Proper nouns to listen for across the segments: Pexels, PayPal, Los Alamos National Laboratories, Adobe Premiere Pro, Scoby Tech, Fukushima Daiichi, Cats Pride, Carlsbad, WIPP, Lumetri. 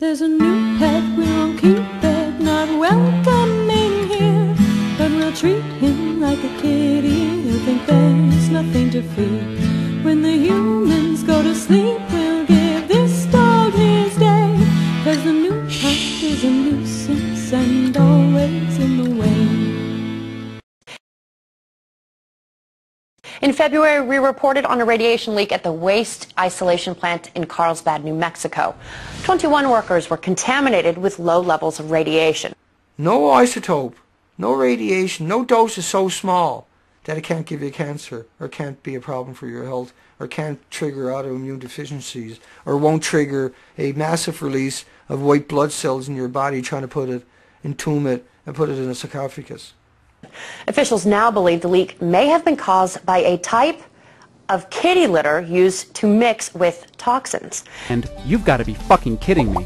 There's a new pet, we won't keep it, not welcoming here, but we'll treat him like a kitty, he'll think there's nothing to fear. When the humans go to sleep, we'll give this dog his day, 'cause the new pet is a nuisance and always in the way. In February, we reported on a radiation leak at the waste isolation plant in Carlsbad, New Mexico. 21 workers were contaminated with low levels of radiation. No isotope, no radiation, no dose is so small that it can't give you cancer or can't be a problem for your health or can't trigger autoimmune deficiencies or won't trigger a massive release of white blood cells in your body trying to put it, entomb it, and put it in a sarcophagus. Officials now believe the leak may have been caused by a type of kitty litter used to mix with toxins. And you've got to be fucking kidding me.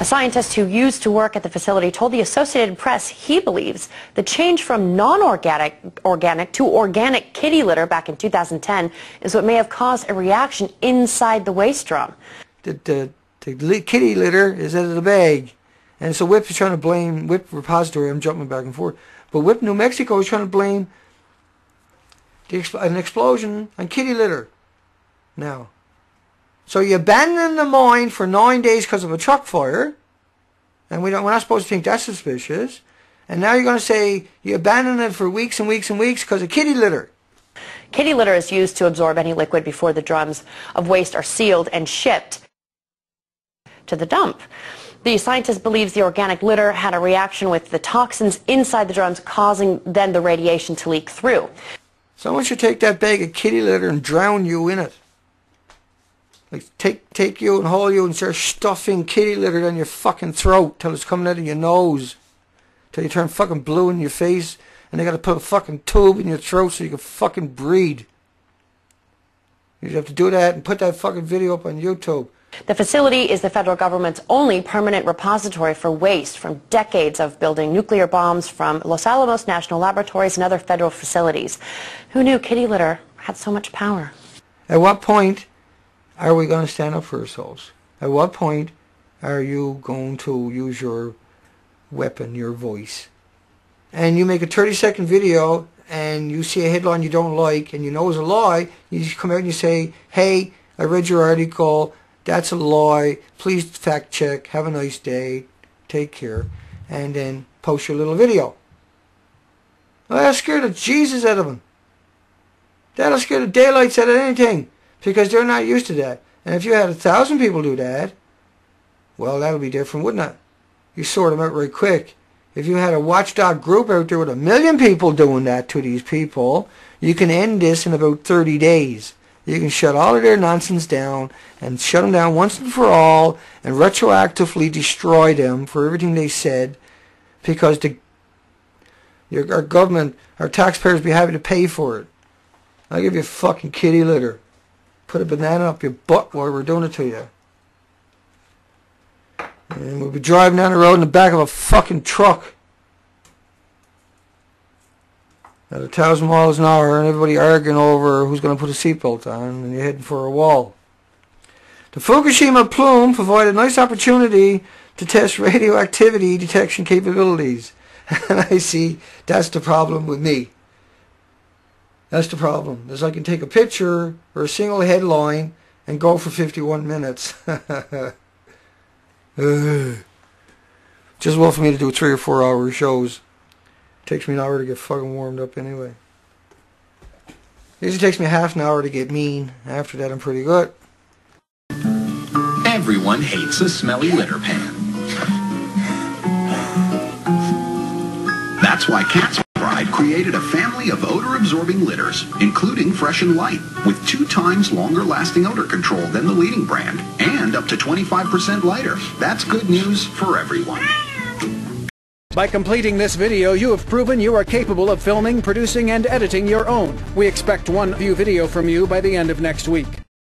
A scientist who used to work at the facility told the Associated Press he believes the change from organic to organic kitty litter back in 2010 is what may have caused a reaction inside the waste drum. The kitty litter is out of the bag. And so WIPP is trying to blame, WIPP repository, I'm jumping back and forth, but WIPP New Mexico is trying to blame an explosion on kitty litter now. So you abandon the mine for 9 days because of a truck fire, and we're not supposed to think that's suspicious, and now you're going to say you abandon it for weeks and weeks and weeks because of kitty litter. Kitty litter is used to absorb any liquid before the drums of waste are sealed and shipped to the dump. The scientist believes the organic litter had a reaction with the toxins inside the drums, causing then the radiation to leak through. Someone should take that bag of kitty litter and drown you in it. Like take you and haul you and start stuffing kitty litter down your fucking throat till it's coming out of your nose, till you turn fucking blue in your face, and they got to put a fucking tube in your throat so you can fucking breathe. You'd have to do that and put that fucking video up on YouTube. The facility is the federal government's only permanent repository for waste from decades of building nuclear bombs from Los Alamos National Laboratories and other federal facilities. Who knew kitty litter had so much power? At what point are we going to stand up for ourselves? At what point are you going to use your weapon, your voice? And you make a 30-second video and you see a headline you don't like and you know it's a lie, you just come out and you say, hey, I read your article. That's a lie, please fact check, have a nice day, take care, and then post your little video. Well, that'll scare the Jesus out of them. That'll scare the daylights out of anything, because they're not used to that. And if you had 1,000 people do that, well, that'll be different, wouldn't it? You sort them out right quick. If you had a watchdog group out there with 1 million people doing that to these people, you can end this in about 30 days. You can shut all of their nonsense down and shut them down once and for all and retroactively destroy them for everything they said, because our government, our taxpayers be happy to pay for it. I'll give you fucking kitty litter. Put a banana up your butt while we're doing it to you. And we'll be driving down the road in the back of a fucking truck at 1,000 miles an hour, and everybody arguing over who's going to put a seatbelt on, and you're heading for a wall. The Fukushima plume provided a nice opportunity to test radioactivity detection capabilities. And I see that's the problem with me. That's the problem, is I can take a picture or a single headline and go for 51 minutes. Just well for me to do 3 or 4 hour shows. Takes me an hour to get fucking warmed up anyway. Usually takes me half an hour to get mean. After that, I'm pretty good. Everyone hates a smelly litter pan. That's why Cats Pride created a family of odor-absorbing litters, including Fresh and Light, with 2 times longer-lasting odor control than the leading brand, and up to 25% lighter. That's good news for everyone. By completing this video, you have proven you are capable of filming, producing, and editing your own. We expect 1 view video from you by the end of next week.